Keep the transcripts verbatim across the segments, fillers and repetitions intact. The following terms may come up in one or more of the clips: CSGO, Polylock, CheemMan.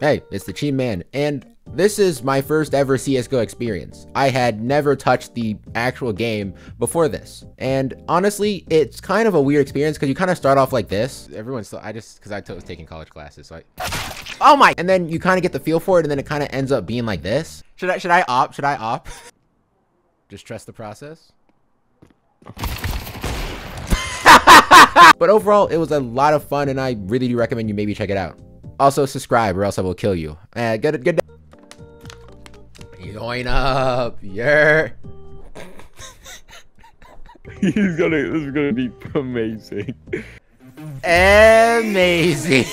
Hey, it's the CheemMan, and this is my first ever C S G O experience. I had never touched the actual game before this, and honestly, it's kind of a weird experience because you kind of start off like this. Everyone's still, I just, because I was taking college classes, so I... Oh my! And then you kind of get the feel for it, and then it kind of ends up being like this. Should I, should I opt? Should I opt? Just trust the process. But overall, it was a lot of fun, and I really do recommend you maybe check it out. Also, subscribe or else I will kill you. Uh, good, good. Join up, yeah. He's gonna. This is gonna be amazing. Amazing.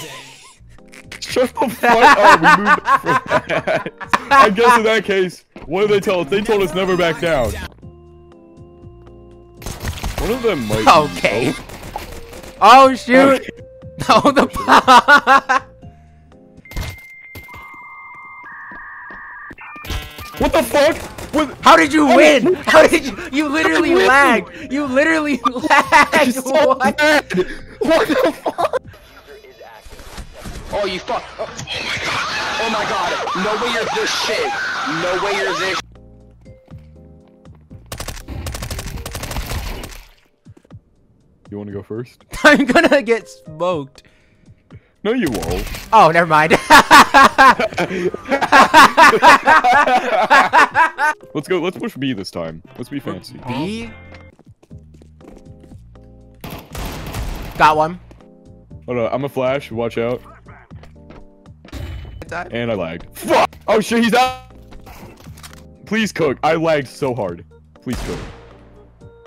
Shut the fuck up. We moved from that. I guess in that case, what did they tell us? They told us never back down. One of them might. Okay. Be oh shoot! Okay. Oh the. What the fuck? What? How did you I win? Mean, how did you? You literally lagged. You literally lagged. So what? What the fuck? Oh, you fuck. Oh. Oh my god. Oh my god. No way you're this shit. No way you're this. You want to go first? I'm gonna get smoked. No, you won't. Oh, never mind. Let's go. Let's push B this time. Let's be fancy. B? Got one. Hold on. I'm a flash. Watch out. I and I lagged. Fuck! Oh shit, he's out. Please cook. I lagged so hard. Please cook.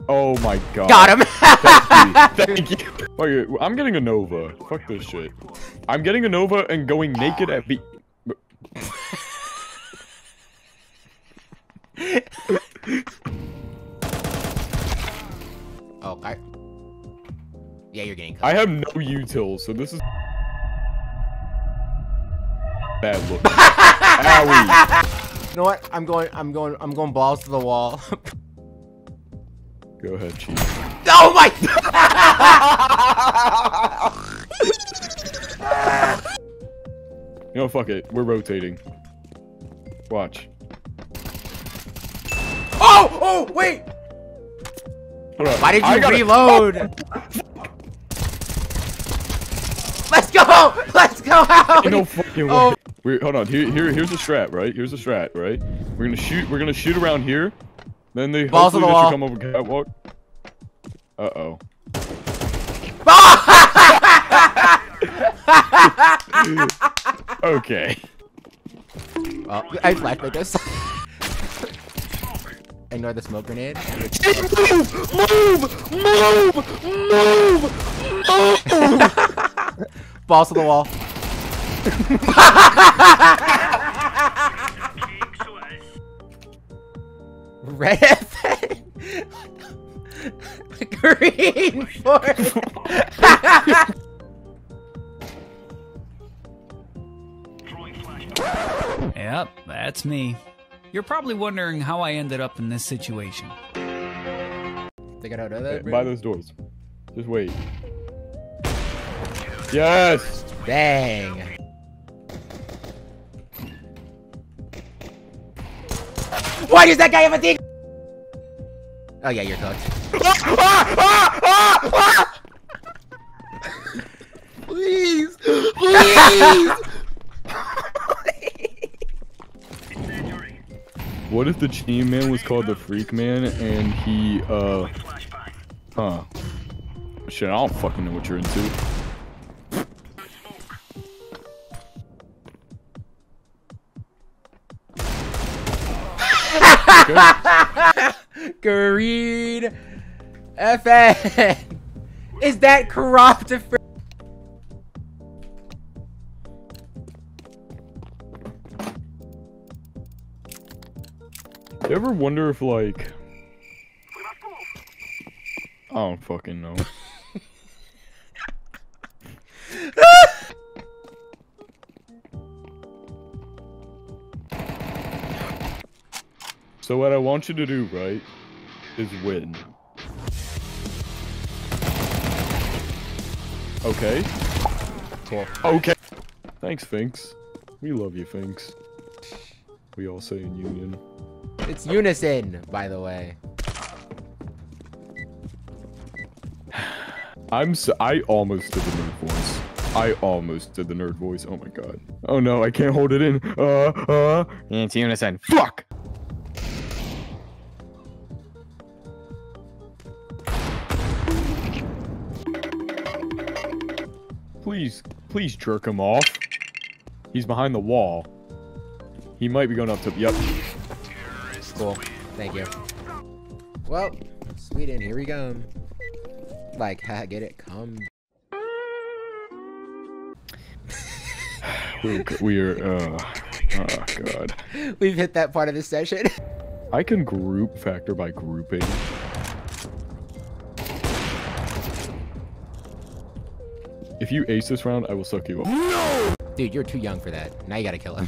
Oh my god. Got him! Thank you. Thank you. Okay, I'm getting a Nova. Fuck this shit. I'm getting a Nova and going naked at B. Okay. Yeah, you're getting cut. I have no utils, so this is bad look. Owie. You know what? I'm going I'm going I'm going balls to the wall. Go ahead, Chief. Oh my! You know, fuck it. We're rotating. Watch. Oh! Oh! Wait! Hold on. Why did you I gotta... reload? Oh. Let's go! Let's go out! Ain't no fucking way. Oh. Wait, hold on. Here, here, here's a strat, right? Here's a strat, right? We're gonna shoot. We're gonna shoot around here. Then they balls hopefully the let you come over catwalk. Uh oh. Okay. Well, I flashed like this. Ignore the smoke grenade. Move! Move! Move! Move! Move! Balls to the wall. Red green for it. Yep, that's me. You're probably wondering how I ended up in this situation. They got out of that. By those doors. Just wait. Yes. Dang. Why does that guy have a thing? Oh yeah, you're cooked. Please, please. What if the CheemMan was called the Freak Man and he uh, huh? Shit, I don't fucking know what you're into. Okay. Greed F N. Is that corrupt? You ever wonder if like I don't fucking know. So what I want you to do, right, is win. Okay. Okay. Thanks, Finks. We love you, Finks. We all say in union. It's unison, by the way. I'm so, I almost did the nerd voice. I almost did the nerd voice. Oh my god. Oh no, I can't hold it in. Uh, uh. It's unison. Fuck! Please, please jerk him off. He's behind the wall. He might be going up to, yep. Cool, thank you. Well, Sweden, here we go. Like, ha, get it, come. We're, we're, uh, oh god. We've hit that part of the session. I can group factor by grouping. If you ace this round, I will suck you up. No! Dude, you're too young for that. Now you gotta kill him.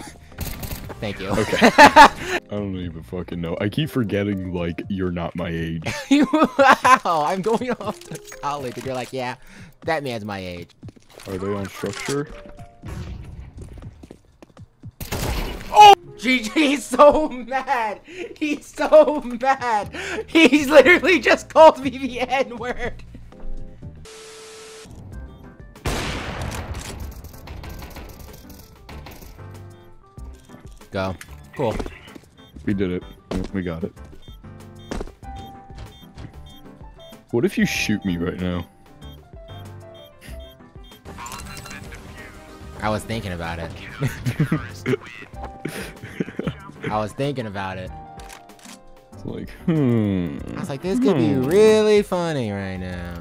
Thank you. Okay. I don't even fucking know. I keep forgetting, like, you're not my age. Wow, I'm going off to college, and you're like, yeah, that man's my age. Are they on structure? Oh! G G's so mad. He's so mad. He's literally just called me the N word. Go. Cool. We did it. We got it. What if you shoot me right now? I was thinking about it. I was thinking about it. It's like, hmm. I was like, this could hmm. be really funny right now.